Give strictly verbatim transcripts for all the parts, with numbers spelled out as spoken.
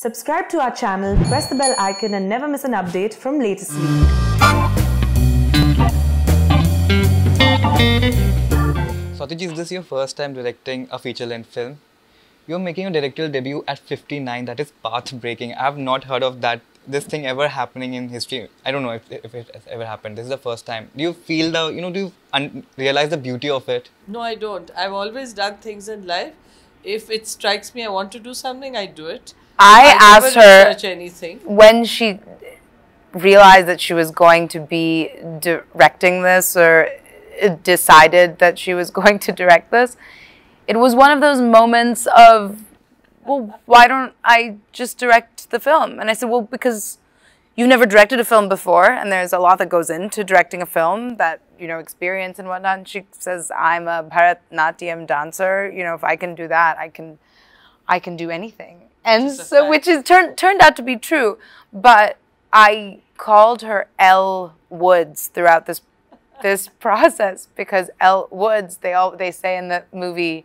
Subscribe to our channel, press the bell icon and never miss an update from LatestLY. Satyajit, is this your first time directing a feature-length film? You're making your directorial debut at fifty-nine, that is path-breaking. I've not heard of that, this thing ever happening in history. I don't know if, if it has ever happened. This is the first time. Do you feel the, you know, do you realize the beauty of it? No, I don't. I've always done things in life. If it strikes me I want to do something, I do it. I, I asked her anything. When she realized that she was going to be directing this or decided that she was going to direct this, it was one of those moments of, well, why don't I just direct the film? And I said, well, because you've never directed a film before and there's a lot that goes into directing a film, that, you know, experience and whatnot. And she says, I'm a Bharatnatyam dancer. You know, if I can do that, I can, I can do anything. And so, which is turned turned out to be true. But I called her L Woods throughout this this process, because Elle Woods, they all they say in the movie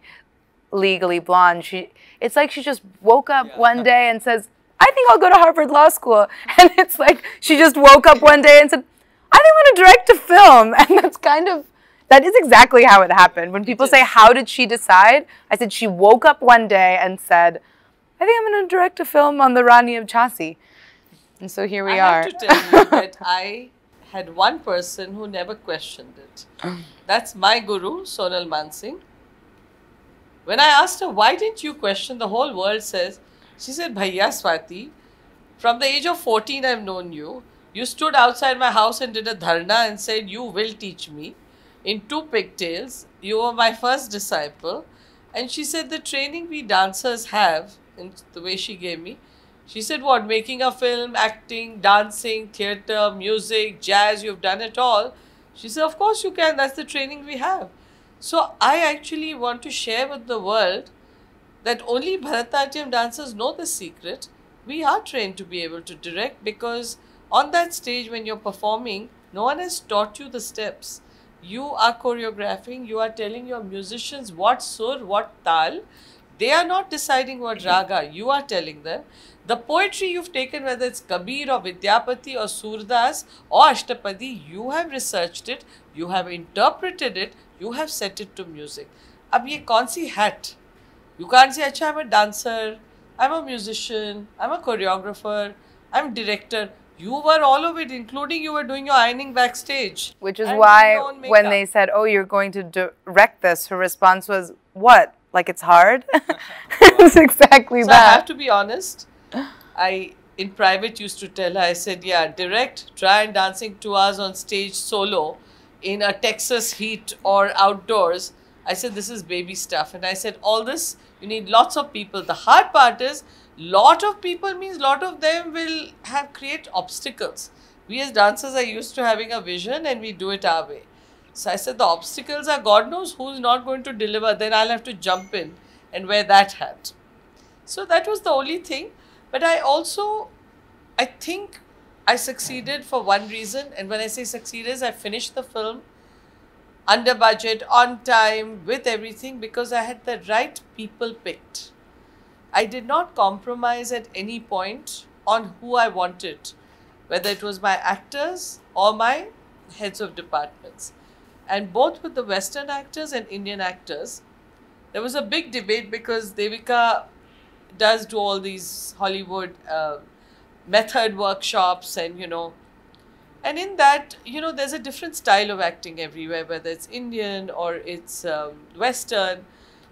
Legally Blonde, she it's like she just woke up yeah. one day and says, I think I'll go to Harvard Law School. And it's like she just woke up one day and said, I think I want to direct a film. And that's kind of, that is exactly how it happened. When people say, how did she decide? I said, she woke up one day and said, I think I'm going to direct a film on the Rani of Jhansi. And so here we I are. I have to tell you that I... had one person who never questioned it. That's my guru, Sonal Man Singh. When I asked her, why didn't you question? The whole world says, she said, Bhaiya Swati, from the age of fourteen, I've known you. You stood outside my house and did a dharna and said, you will teach me. In two pigtails, you were my first disciple. And she said, the training we dancers have, in the way she gave me, she said, what, making a film, acting, dancing, theatre, music, jazz, you've done it all. She said, of course you can, that's the training we have. So I actually want to share with the world that only Bharatnatyam dancers know the secret. We are trained to be able to direct, because on that stage when you're performing, no one has taught you the steps. You are choreographing, you are telling your musicians what sur, what tal. They are not deciding what raga, you are telling them. The poetry you've taken, whether it's Kabir or Vidyapati or Surdas or Ashtapadi, you have researched it, you have interpreted it, you have set it to music. Ab ye kaun si hat? You can't say, acha, I'm a dancer, I'm a musician, I'm a choreographer, I'm a director. You were all of it, including you were doing your ironing backstage. Which is why when they said, oh, you're going to direct this, her response was, what? Like it's hard? It's exactly so that. I have to be honest. I, in private, used to tell her, I said, yeah, direct, try and dancing two hours on stage solo in a Texas heat or outdoors. I said, this is baby stuff. And I said, all this, you need lots of people. The hard part is, lot of people means lot of them will have create obstacles. We as dancers are used to having a vision and we do it our way. So I said, the obstacles are God knows who's not going to deliver. Then I'll have to jump in and wear that hat. So that was the only thing. But I also, I think I succeeded for one reason. And when I say succeeded, I finished the film under budget, on time, with everything, because I had the right people picked. I did not compromise at any point on who I wanted, whether it was my actors or my heads of departments. And both with the Western actors and Indian actors, there was a big debate, because Devika does do all these Hollywood uh, method workshops, and you know, and in that, you know, there's a different style of acting everywhere, whether it's Indian or it's um, Western,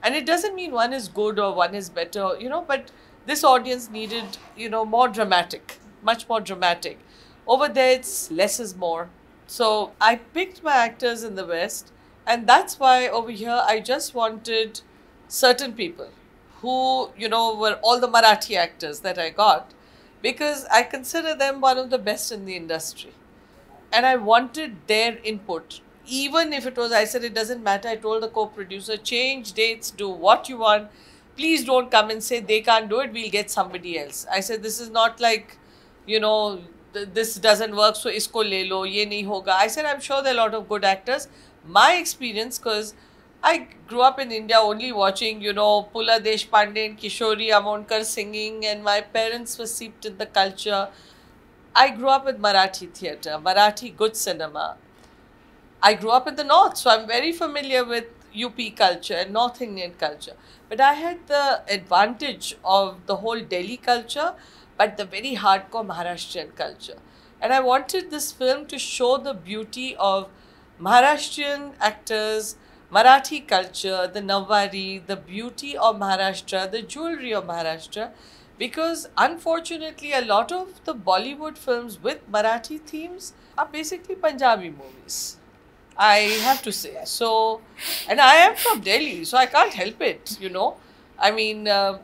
and it doesn't mean one is good or one is better, you know, but this audience needed, you know, more dramatic, much more dramatic. Over there it's less is more. So I picked my actors in the West, and that's why over here I just wanted certain people who, you know, were all the Marathi actors that I got, because I consider them one of the best in the industry. And I wanted their input. Even if it was, I said, it doesn't matter. I told the co-producer, change dates, do what you want. Please don't come and say, they can't do it, we'll get somebody else. I said, this is not like, you know, th this doesn't work, so isko le lo, ye nahi hoga. I said, I'm sure there are a lot of good actors. My experience, because I grew up in India only watching, you know, Pula Desh Pandey and Kishori Amonkar singing, and my parents were steeped in the culture. I grew up with Marathi theatre, Marathi good cinema. I grew up in the north, so I'm very familiar with U P culture and North Indian culture. But I had the advantage of the whole Delhi culture, but the very hardcore Maharashtrian culture. And I wanted this film to show the beauty of Maharashtrian actors, Marathi culture, the Navari, the beauty of Maharashtra, the jewelry of Maharashtra, because unfortunately a lot of the Bollywood films with Marathi themes are basically Punjabi movies. I have to say so, and I am from Delhi, so I can't help it, you know. I mean, uh,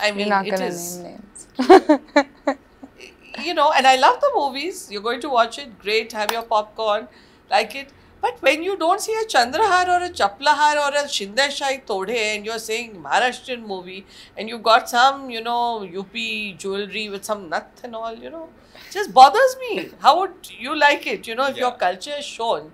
I mean, not it is, name names. You know, and I love the movies. You're going to watch it, great, have your popcorn, like it. But when you don't see a Chandrahar or a Chaplahar or a Shindeshai Todhe and you're saying Maharashtrian movie and you've got some, you know, U P jewelry with some Nath and all, you know, just bothers me. How would you like it, you know, if yeah. your culture is shown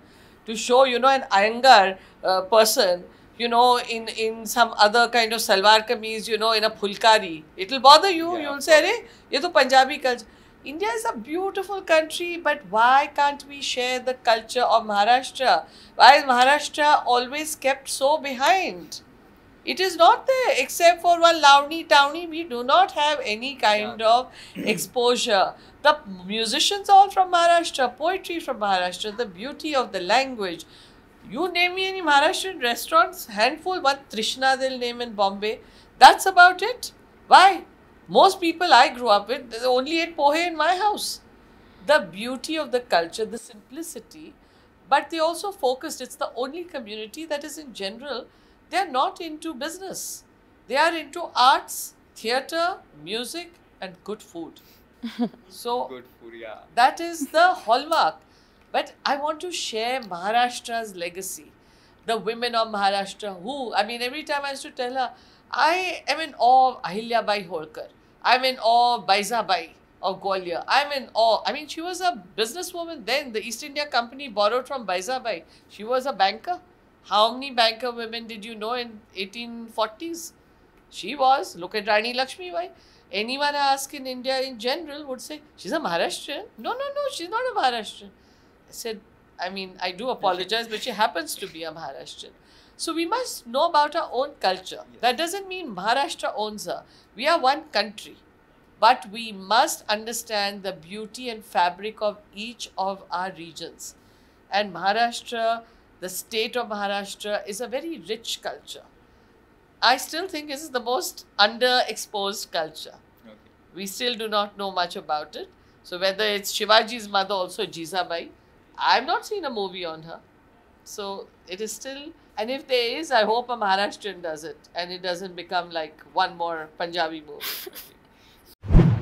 to show, you know, an ayangar uh, person, you know, in, in some other kind of salwar kameez, you know, in a phulkari, it'll bother you. Yeah, you'll say, hey, this is Punjabi culture. India is a beautiful country, but why can't we share the culture of Maharashtra? Why is Maharashtra always kept so behind? It is not there, except for one lavani tawni. We do not have any kind yeah. of exposure. The musicians are all from Maharashtra, poetry from Maharashtra, the beauty of the language. You name me any Maharashtrian restaurants, handful, one Trishna they'll name in Bombay. That's about it. Why? Most people I grew up with, they only ate pohe in my house. The beauty of the culture, the simplicity, but they also focused. It's the only community that is in general, they're not into business. They are into arts, theatre, music and good food. So good food, yeah. That is the hallmark. But I want to share Maharashtra's legacy. The women of Maharashtra who, I mean, every time I used to tell her, I am in awe of Ahilya Bai Holkar. I'm in awe of Baiza Bai of Gwalior. I'm in awe. I mean, she was a businesswoman then. The East India Company borrowed from Baiza Bai. She was a banker. How many banker women did you know in eighteen forties? She was. Look at Rani Lakshmi Bai. Anyone I ask in India in general would say, she's a Maharashtrian. No, no, no, she's not a Maharashtrian. I said, I mean, I do apologize, but she happens to be a Maharashtrian. So we must know about our own culture. Yes. That doesn't mean Maharashtra owns her. We are one country. But we must understand the beauty and fabric of each of our regions. And Maharashtra, the state of Maharashtra, is a very rich culture. I still think this is the most underexposed culture. Okay. We still do not know much about it. So whether it's Shivaji's mother also, Jija Bai, I've not seen a movie on her. So it is still... And if there is, I hope a Maharashtrian does it and it doesn't become like one more Punjabi movie.